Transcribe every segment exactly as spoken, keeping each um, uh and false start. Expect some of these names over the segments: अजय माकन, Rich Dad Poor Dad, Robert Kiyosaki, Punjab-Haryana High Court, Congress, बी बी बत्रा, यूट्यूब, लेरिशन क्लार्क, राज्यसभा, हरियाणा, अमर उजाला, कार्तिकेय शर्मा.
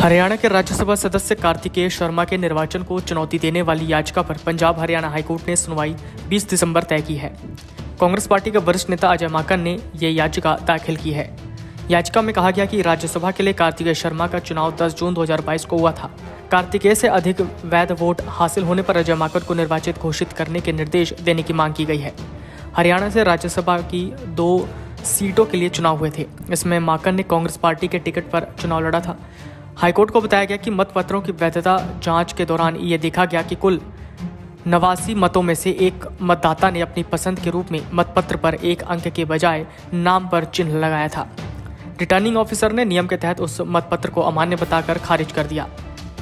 हरियाणा के राज्यसभा सदस्य कार्तिकेय शर्मा के निर्वाचन को चुनौती देने वाली याचिका पर पंजाब हरियाणा हाईकोर्ट ने सुनवाई बीस दिसंबर तय की है। कांग्रेस पार्टी के वरिष्ठ नेता अजय माकन ने ये याचिका दाखिल की है। याचिका में कहा गया कि राज्यसभा के लिए कार्तिकेय शर्मा का चुनाव दस जून दो हज़ार बाईस को हुआ था। कार्तिकेय से अधिक वैध वोट हासिल होने पर अजय माकन को निर्वाचित घोषित करने के निर्देश देने की मांग की गई है। हरियाणा से राज्यसभा की दो सीटों के लिए चुनाव हुए थे। इसमें माकन ने कांग्रेस पार्टी के टिकट पर चुनाव लड़ा था। हाईकोर्ट को बताया गया कि मतपत्रों की वैधता जांच के दौरान ये देखा गया कि कुल नवासी मतों में से एक मतदाता ने अपनी पसंद के रूप में मतपत्र पर एक अंक के बजाय नाम पर चिन्ह लगाया था। रिटर्निंग ऑफिसर ने नियम के तहत उस मतपत्र को अमान्य बताकर खारिज कर दिया।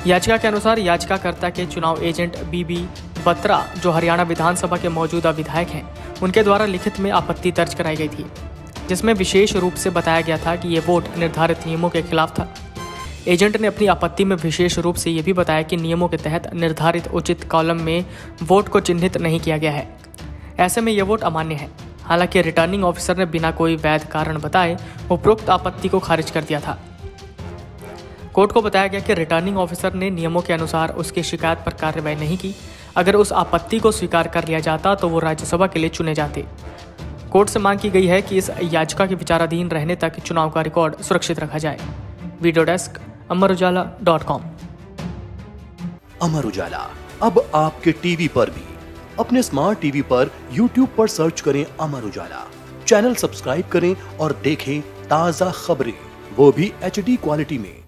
याचिका के अनुसार याचिकाकर्ता के चुनाव एजेंट बी बी बत्रा, जो हरियाणा विधानसभा के मौजूदा विधायक हैं, उनके द्वारा लिखित में आपत्ति दर्ज कराई गई थी, जिसमें विशेष रूप से बताया गया था कि ये वोट निर्धारित नियमों के खिलाफ था। एजेंट ने अपनी आपत्ति में विशेष रूप से ये भी बताया कि नियमों के तहत निर्धारित उचित कॉलम में वोट को चिन्हित नहीं किया गया है, ऐसे में यह वोट अमान्य है। हालांकि रिटर्निंग ऑफिसर ने बिना कोई वैध कारण बताए उपरोक्त आपत्ति को खारिज कर दिया था। कोर्ट को बताया गया कि रिटर्निंग ऑफिसर ने नियमों के अनुसार उसकी शिकायत पर कार्रवाई नहीं की। अगर उस आपत्ति को स्वीकार कर लिया जाता तो वो राज्यसभा के लिए चुने जाते। कोर्ट से मांग की गई है कि इस याचिका के विचाराधीन रहने तक चुनाव का रिकॉर्ड सुरक्षित रखा जाए। Video desk, अमर उजाला dot com. अमर उजाला अब आपके टीवी पर भी। अपने स्मार्ट टीवी पर यूट्यूब पर सर्च करें अमर उजाला, चैनल सब्सक्राइब करें और देखें ताजा खबरें, वो भी एच डी क्वालिटी में।